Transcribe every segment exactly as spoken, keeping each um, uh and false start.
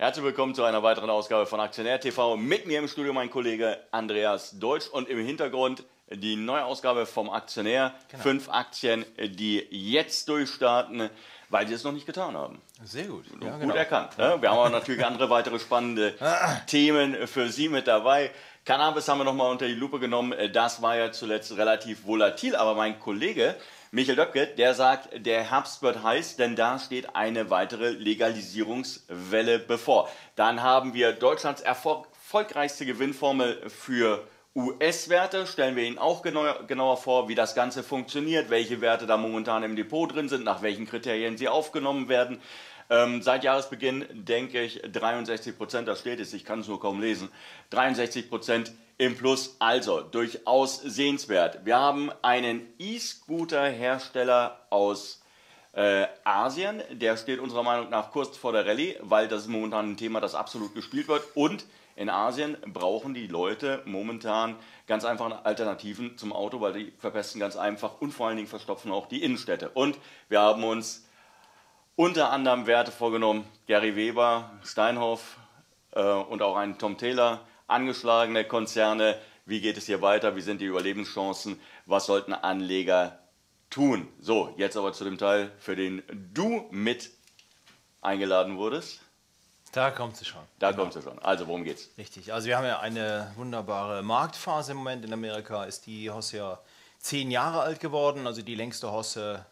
Herzlich willkommen zu einer weiteren Ausgabe von Aktionär T V. Mit mir im Studio mein Kollege Andreas Deutsch und im Hintergrund die neue Ausgabe vom Aktionär. Genau. Fünf Aktien, die jetzt durchstarten, weil sie es noch nicht getan haben. Sehr gut. Ja, gut genau. Erkannt. Ne? Wir haben auch natürlich andere weitere spannende Themen für Sie mit dabei. Cannabis haben wir nochmal unter die Lupe genommen. Das war ja zuletzt relativ volatil, aber mein Kollege Michael Döpke, der sagt, der Herbst wird heiß, denn da steht eine weitere Legalisierungswelle bevor. Dann haben wir Deutschlands erfolgreichste Gewinnformel für U S-Werte. Stellen wir Ihnen auch genauer, genauer vor, wie das Ganze funktioniert, welche Werte da momentan im Depot drin sind, nach welchen Kriterien sie aufgenommen werden. Ähm, seit Jahresbeginn, denke ich, dreiundsechzig Prozent, da steht es, ich kann es nur kaum lesen, dreiundsechzig Prozent im Plus, also durchaus sehenswert. Wir haben einen E-Scooter-Hersteller aus äh, Asien, der steht unserer Meinung nach kurz vor der Rallye, weil das ist momentan ein Thema, das absolut gespielt wird. Und in Asien brauchen die Leute momentan ganz einfach Alternativen zum Auto, weil die verpesten ganz einfach und vor allen Dingen verstopfen auch die Innenstädte. Und wir haben uns unter anderem Werte vorgenommen, Gary Weber, Steinhoff äh, und auch einen Tom Taylor, angeschlagene Konzerne. Wie geht es hier weiter? Wie sind die Überlebenschancen? Was sollten Anleger tun? So, jetzt aber zu dem Teil, für den du mit eingeladen wurdest. Da kommt sie schon. Da genau. kommt sie schon. Also, worum geht's? Richtig. Also, wir haben ja eine wunderbare Marktphase im Moment. In Amerika ist die Hosse ja zehn Jahre alt geworden, also die längste Hosse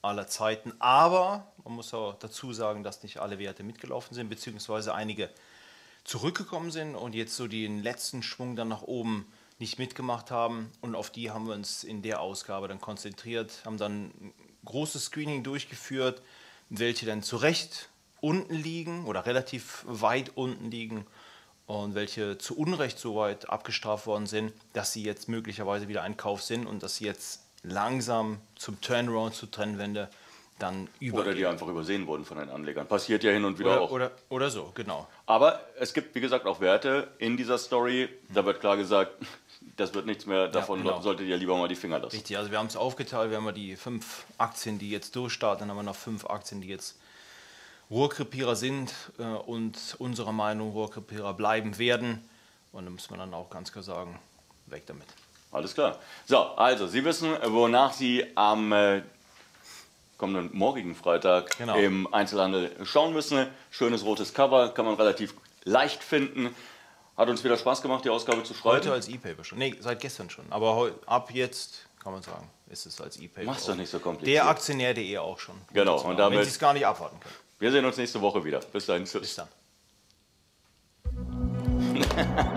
aller Zeiten. Aber man muss auch dazu sagen, dass nicht alle Werte mitgelaufen sind, beziehungsweise einige zurückgekommen sind und jetzt so den letzten Schwung dann nach oben nicht mitgemacht haben. Und auf die haben wir uns in der Ausgabe dann konzentriert, haben dann ein großes Screening durchgeführt, welche dann zu Recht unten liegen oder relativ weit unten liegen und welche zu Unrecht so weit abgestraft worden sind, dass sie jetzt möglicherweise wieder ein Kauf sind und dass sie jetzt langsam zum Turnaround, zur Trendwende dann übergehen. Oder die einfach übersehen wurden von den Anlegern. Passiert ja hin und wieder oder, auch. Oder, oder so, genau. Aber es gibt, wie gesagt, auch Werte in dieser Story. Da wird klar gesagt, das wird nichts mehr davon. Ja, genau. Solltet ihr lieber mal die Finger lassen. Richtig, also wir haben es aufgeteilt. Wir haben mal die fünf Aktien, die jetzt durchstarten. Dann haben wir noch fünf Aktien, die jetzt Rohrkrepierer sind äh, und unserer Meinung Rohrkrepierer bleiben werden. Und da muss man dann auch ganz klar sagen, weg damit. Alles klar. So, also Sie wissen, wonach Sie am Äh, kommenden morgigen Freitag genau. im Einzelhandel schauen müssen. Schönes rotes Cover, kann man relativ leicht finden. Hat uns wieder Spaß gemacht, die Ausgabe zu schreiben. Heute als E-Paper schon. Nee, seit gestern schon. Aber ab jetzt, kann man sagen, ist es als E-Paper. Mach's doch nicht so kompliziert. Der Aktionär.de auch schon. Genau. Und damit, wenn Sie es gar nicht abwarten können. Wir sehen uns nächste Woche wieder. Bis dahin. Tschüss. Bis dann.